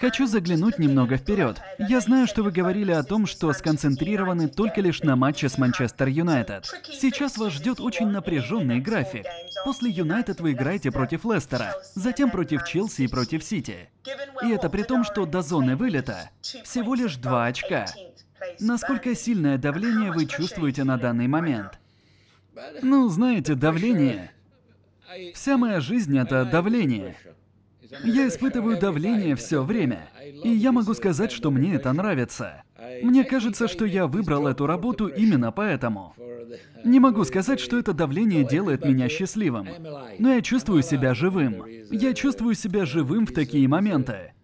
Хочу заглянуть немного вперед. Я знаю, что вы говорили о том, что сконцентрированы только лишь на матче с Манчестер Юнайтед. Сейчас вас ждет очень напряженный график. После Юнайтед вы играете против Лестера, затем против Челси и против Сити. И это при том, что до зоны вылета всего лишь 2 очка. Насколько сильное давление вы чувствуете на данный момент? Ну, знаете, давление. Вся моя жизнь — это давление. Я испытываю давление все время, и я могу сказать, что мне это нравится. Мне кажется, что я выбрал эту работу именно поэтому. Не могу сказать, что это давление делает меня счастливым, но я чувствую себя живым. Я чувствую себя живым в такие моменты.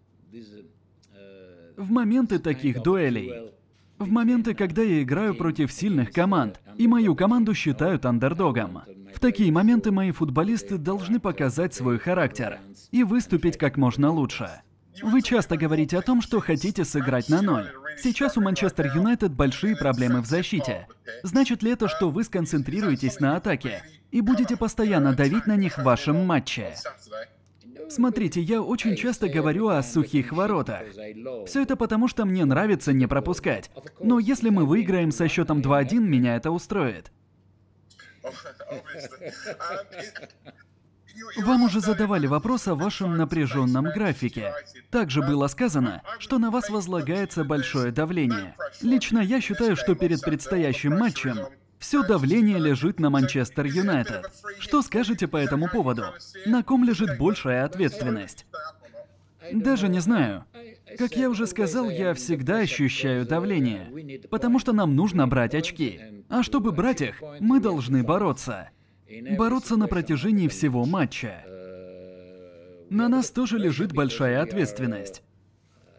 В моменты таких дуэлей. В моменты, когда я играю против сильных команд, и мою команду считают андердогом. В такие моменты мои футболисты должны показать свой характер и выступить как можно лучше. Вы часто говорите о том, что хотите сыграть на 0. Сейчас у Манчестер Юнайтед большие проблемы в защите. Значит ли это, что вы сконцентрируетесь на атаке и будете постоянно давить на них в вашем матче? Смотрите, я очень часто говорю о сухих воротах. Все это потому, что мне нравится не пропускать. Но если мы выиграем со счетом 2-1, меня это устроит. Вам уже задавали вопрос о вашем напряженном графике. Также было сказано, что на вас возлагается большое давление. Лично я считаю, что перед предстоящим матчем все давление лежит на Манчестер Юнайтед. Что скажете по этому поводу? На ком лежит большая ответственность? Даже не знаю. Как я уже сказал, я всегда ощущаю давление, потому что нам нужно брать очки. А чтобы брать их, мы должны бороться. Бороться на протяжении всего матча. На нас тоже лежит большая ответственность.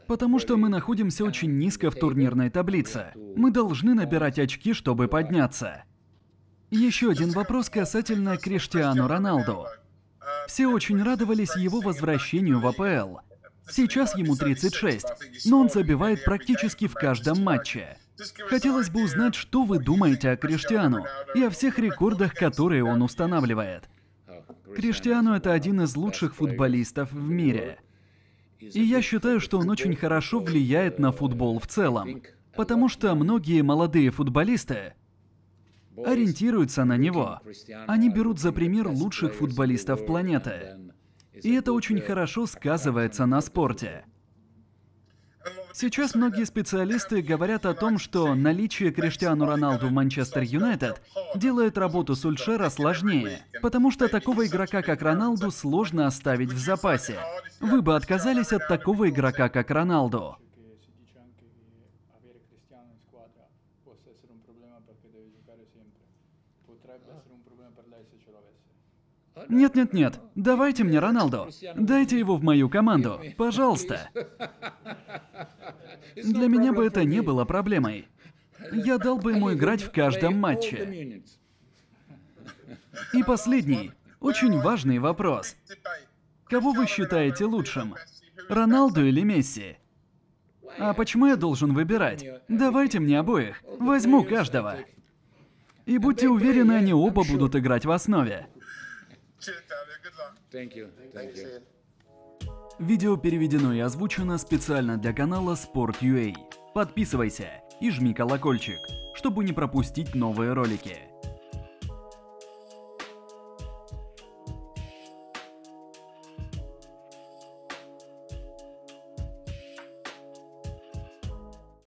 Потому что мы находимся очень низко в турнирной таблице. Мы должны набирать очки, чтобы подняться. Еще один вопрос касательно Криштиану Роналду. Все очень радовались его возвращению в АПЛ. Сейчас ему 36, но он забивает практически в каждом матче. Хотелось бы узнать, что вы думаете о Криштиану и о всех рекордах, которые он устанавливает. Криштиану — это один из лучших футболистов в мире. И я считаю, что он очень хорошо влияет на футбол в целом, потому что многие молодые футболисты ориентируются на него. Они берут за пример лучших футболистов планеты. И это очень хорошо сказывается на спорте. Сейчас многие специалисты говорят о том, что наличие Криштиану Роналду в Манчестер Юнайтед делает работу Сульшера сложнее, потому что такого игрока, как Роналду, сложно оставить в запасе. Вы бы отказались от такого игрока, как Роналду? Нет-нет-нет, давайте мне Роналду. Дайте его в мою команду, пожалуйста. Для меня бы это не было проблемой. Я дал бы ему играть в каждом матче. И последний, очень важный вопрос. Кого вы считаете лучшим? Роналду или Месси? А почему я должен выбирать? Давайте мне обоих. Возьму каждого. И будьте уверены, они оба будут играть в основе. Видео переведено и озвучено специально для канала Sport.ua. Подписывайся и жми колокольчик, чтобы не пропустить новые ролики.